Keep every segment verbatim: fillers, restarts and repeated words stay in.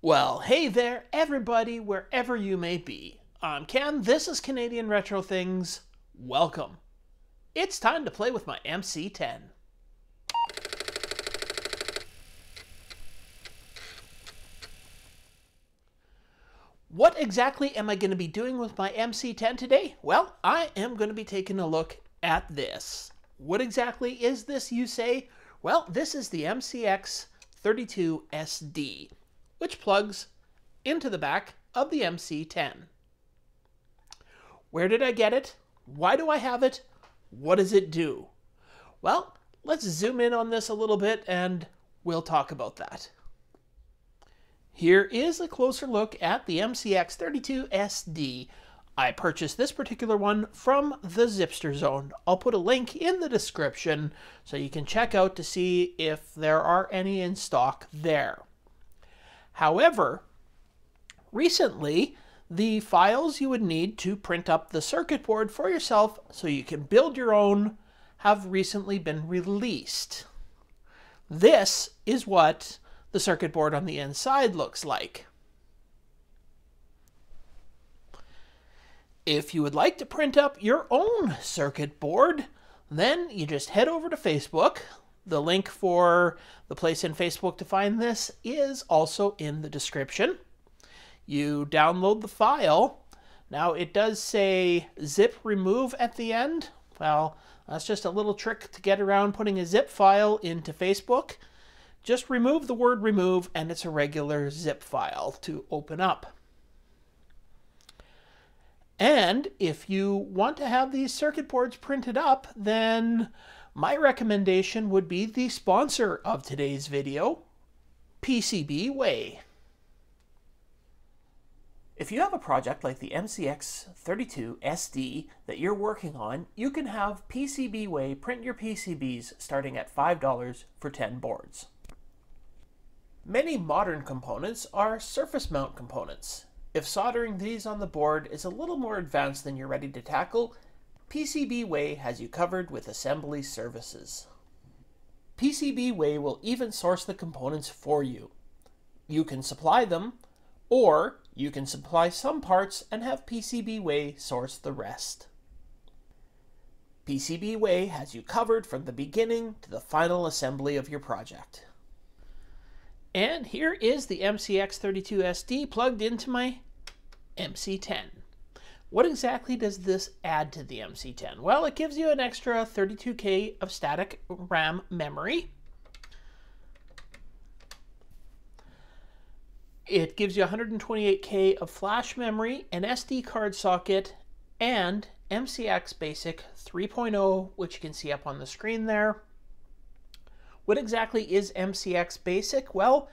Well, hey there, everybody, wherever you may be. I'm Ken, this is Canadian Retro Things. Welcome. It's time to play with my M C ten. What exactly am I going to be doing with my M C ten today? Well, I am going to be taking a look at this. What exactly is this, you say? Well, this is the M C X thirty-two S D. Which plugs into the back of the M C ten. Where did I get it? Why do I have it? What does it do? Well, let's zoom in on this a little bit and we'll talk about that. Here is a closer look at the M C X thirty-two S D. I purchased this particular one from the Zippster Zone. I'll put a link in the description so you can check out to see if there are any in stock there. However, recently, the files you would need to print up the circuit board for yourself so you can build your own have recently been released. This is what the circuit board on the inside looks like. If you would like to print up your own circuit board, then you just head over to Facebook. The link for the place in Facebook to find this is also in the description. You download the file. Now it does say zip remove at the end. Well, that's just a little trick to get around putting a zip file into Facebook. Just remove the word remove and it's a regular zip file to open up. And if you want to have these circuit boards printed up, then my recommendation would be the sponsor of today's video, PCBWay. If you have a project like the M C X thirty-two S D that you're working on, you can have PCBWay print your P C Bs starting at five dollars for ten boards. Many modern components are surface mount components. If soldering these on the board is a little more advanced than you're ready to tackle, PCBWay has you covered with assembly services. PCBWay will even source the components for you. You can supply them, or you can supply some parts and have PCBWay source the rest. PCBWay has you covered from the beginning to the final assembly of your project. And here is the M C X thirty-two S D plugged into my M C ten. What exactly does this add to the M C ten? Well, it gives you an extra thirty-two K of static RAM memory. It gives you one hundred twenty-eight K of flash memory, an S D card socket, and M C X BASIC three point oh, which you can see up on the screen there. What exactly is M C X BASIC? Well,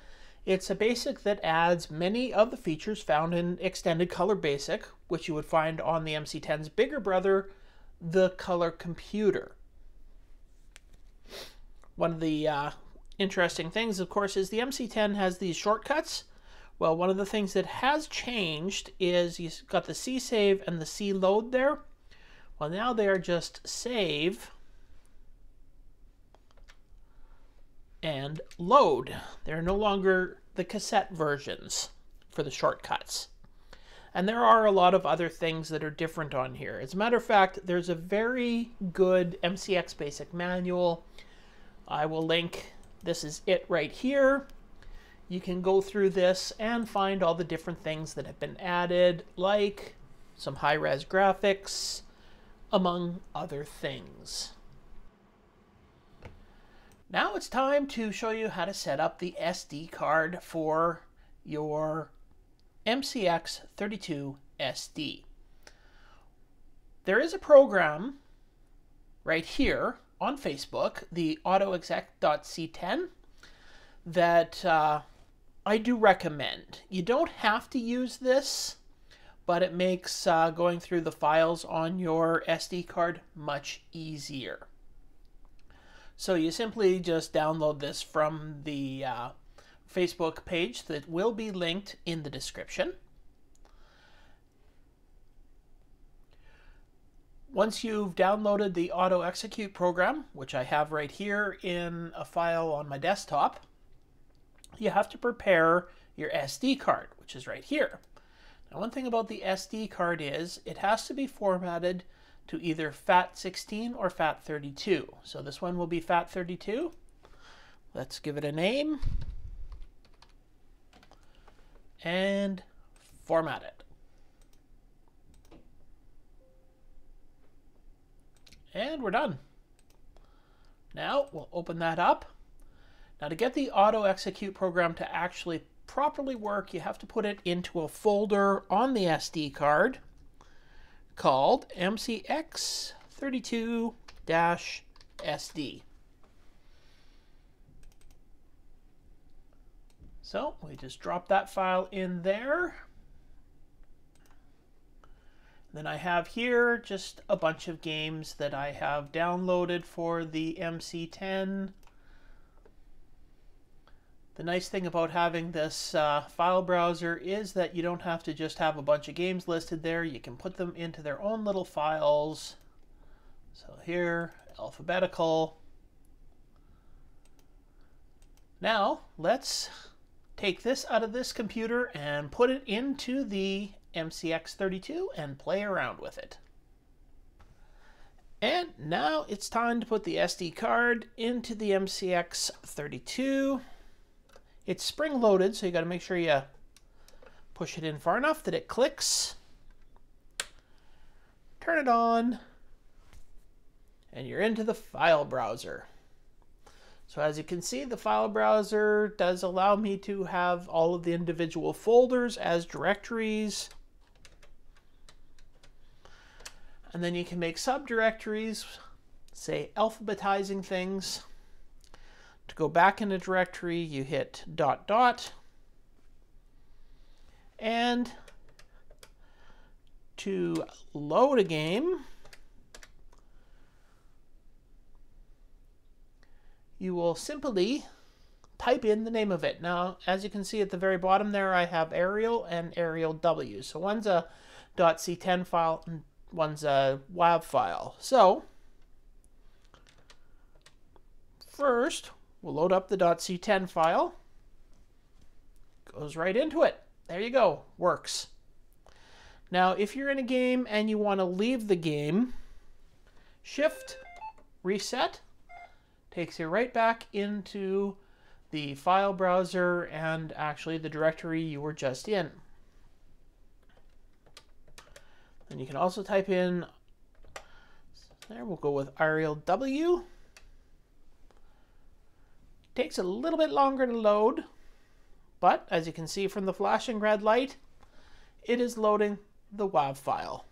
it's a BASIC that adds many of the features found in Extended Color BASIC, which you would find on the M C ten's bigger brother, the Color Computer. One of the uh, interesting things, of course, is the M C ten has these shortcuts. Well, one of the things that has changed is you've got the C save and the C load there. Well, now they are just save and load. They're no longer the cassette versions for the shortcuts. And there are a lot of other things that are different on here. As a matter of fact, there's a very good M C X BASIC manual. I will link, this is it right here. You can go through this and find all the different things that have been added, like some high-res graphics, among other things. Now it's time to show you how to set up the S D card for your M C X thirty-two S D. There is a program right here on Facebook, the autoexec dot c ten, that uh, I do recommend. You don't have to use this, but it makes uh, going through the files on your S D card much easier. So you simply just download this from the uh, Facebook page that will be linked in the description. Once you've downloaded the auto execute program, which I have right here in a file on my desktop, you have to prepare your S D card, which is right here. Now, one thing about the S D card is it has to be formatted to either FAT sixteen or FAT thirty-two. So this one will be FAT thirty-two. Let's give it a name and format it. And we're done. Now we'll open that up. Now, to get the auto execute program to actually properly work, you have to put it into a folder on the S D card called M C X thirty-two S D. So we just drop that file in there. Then I have here just a bunch of games that I have downloaded for the M C ten. The nice thing about having this uh, file browser is that you don't have to just have a bunch of games listed there. You can put them into their own little files. So here, alphabetical. Now let's take this out of this computer and put it into the M C X thirty-two and play around with it. And now it's time to put the S D card into the M C X thirty-two. It's spring-loaded, so you got to make sure you push it in far enough that it clicks. Turn it on, and you're into the file browser. So as you can see, the file browser does allow me to have all of the individual folders as directories. And then you can make subdirectories, say alphabetizing things. To go back in a directory, you hit dot dot. And to load a game, you will simply type in the name of it. Now, as you can see at the very bottom there, I have Arial and Arial W. So one's a .c ten file and one's a W A V file. So first, we'll load up the .c ten file. Goes right into it. There you go. Works. Now, if you're in a game and you want to leave the game, Shift, Reset, takes you right back into the file browser and actually the directory you were just in. And you can also type in, there we'll go with Arial W. Takes a little bit longer to load, but as you can see from the flashing red light, it is loading the W A V file.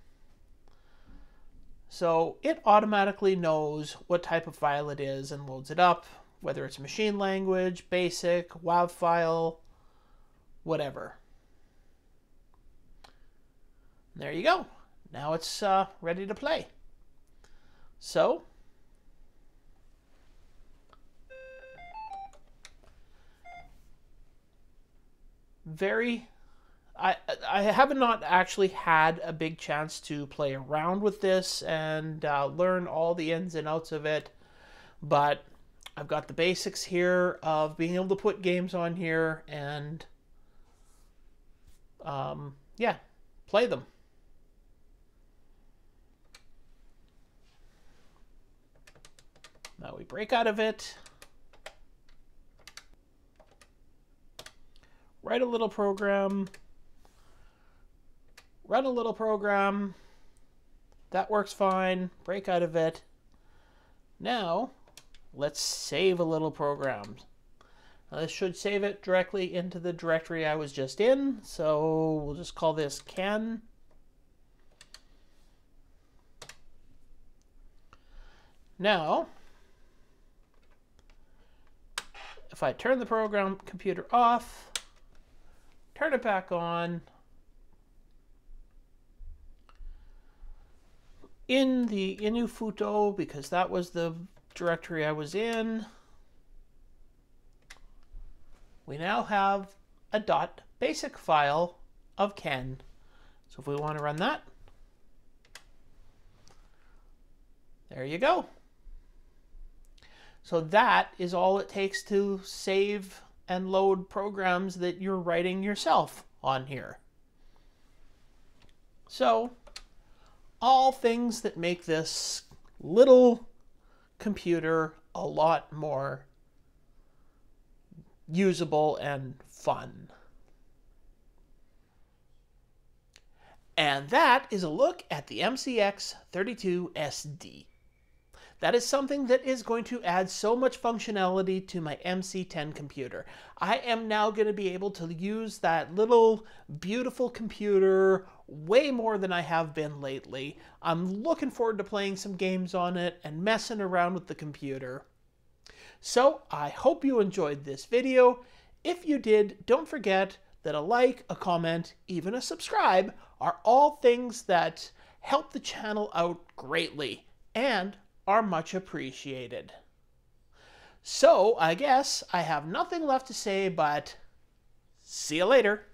So it automatically knows what type of file it is and loads it up, whether it's machine language, BASIC, W A V file, whatever. There you go. Now it's uh, ready to play. So very I, I haven't not actually had a big chance to play around with this and uh, learn all the ins and outs of it, but I've got the basics here of being able to put games on here and um, yeah, play them. Now we break out of it. Write a little program. Run a little program. That works fine. Break out of it. Now, let's save a little program. Now, this should save it directly into the directory I was just in. So we'll just call this Ken. Now, if I turn the program computer off, turn it back on, in the Inufuto, because that was the directory I was in, we now have a dot basic file of Ken. So if we want to run that, there you go. So that is all it takes to save and load programs that you're writing yourself on here. So, all things that make this little computer a lot more usable and fun. And that is a look at the M C X thirty-two S D. That is something that is going to add so much functionality to my M C ten computer. I am now going to be able to use that little beautiful computer way more than I have been lately. I'm looking forward to playing some games on it and messing around with the computer. So I hope you enjoyed this video. If you did, don't forget that a like, a comment, even a subscribe are all things that help the channel out greatly and are much appreciated. So I guess I have nothing left to say but see you later.